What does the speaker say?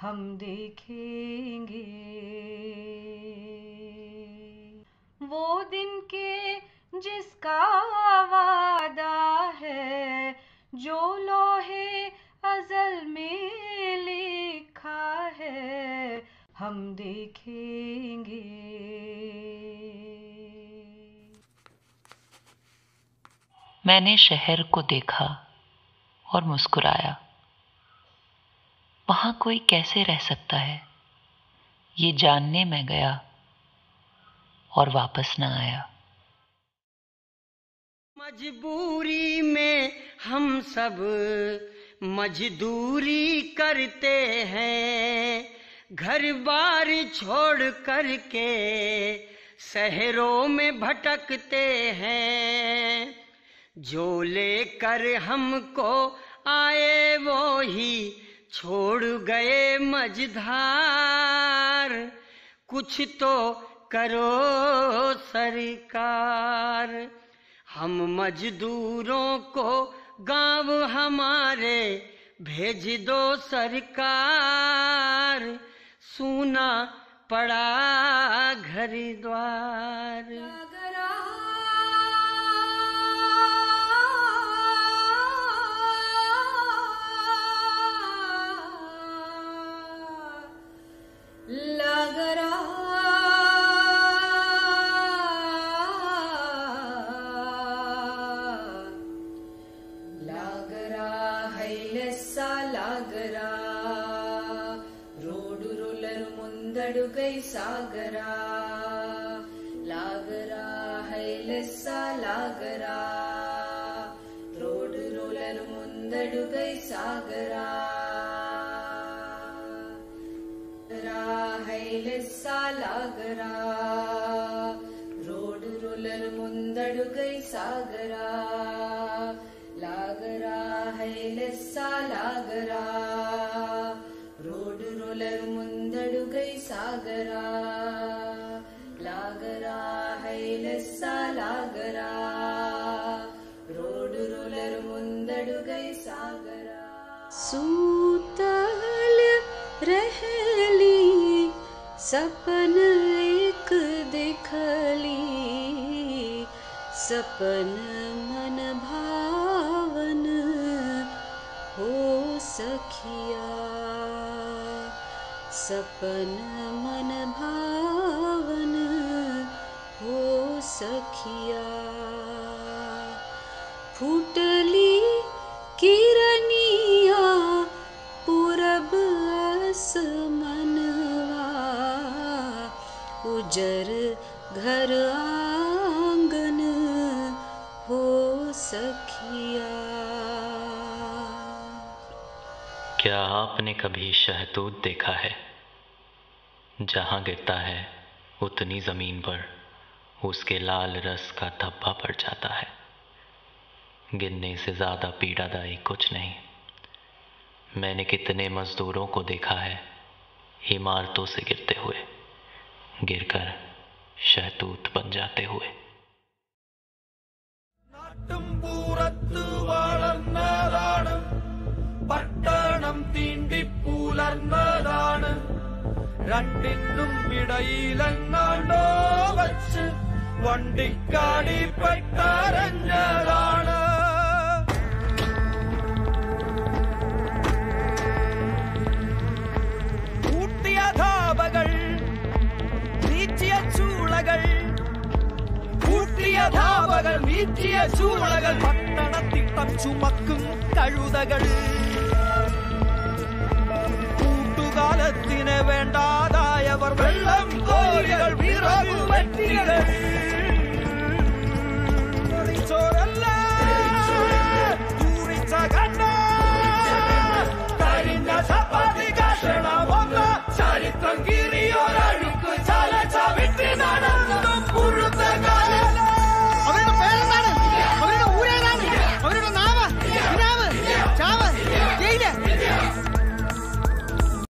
हम देखेंगे वो दिन के जिसका वादा है, जो लोहे अजल में लिखा है, हम देखेंगे। मैंने शहर को देखा और मुस्कुराया। वहाँ कोई कैसे रह सकता है, ये जानने में गया और वापस न आया। मजबूरी में हम सब मजदूरी करते हैं, घर बार छोड़ कर के शहरों में भटकते हैं। जो लेकर हमको आए वो ही छोड़ गए मझधार, कुछ तो करो सरकार। हम मजदूरों को गांव हमारे भेज दो सरकार, सूना पड़ा घर द्वार। Laagaraa hailessa laagaraa, roadu rollaru mundadu gai saagaraa. Laagaraa hailessa laagaraa, roadu rollaru mundadu gai saagaraa. Laagaraa hailessa laagaraa, roadu rollaru mundadu gai saagaraa. Laagaraa hailessa laagaraa, road roller mundadu gai saagaraa. Laagaraa hailessa laagaraa, road roller mundadu gai saagaraa. Sootal rehli sapn ek dekhli, sapn man bha हो सखिया, सपन मन भावन हो सखिया। फूटली किरनिया पूरब आसमनवा, उजर घर आंगन हो सखिया। क्या आपने कभी शहतूत देखा है, जहाँ गिरता है उतनी ज़मीन पर उसके लाल रस का धब्बा पड़ जाता है। गिरने से ज़्यादा पीड़ादायी कुछ नहीं। मैंने कितने मज़दूरों को देखा है इमारतों से गिरते हुए, गिरकर शहतूत बन जाते हुए। கூட்டுகாலத்தினை வேண்டாதாயவர் வெள்ளம் கோரிகள் விரவு வெற்றிகள்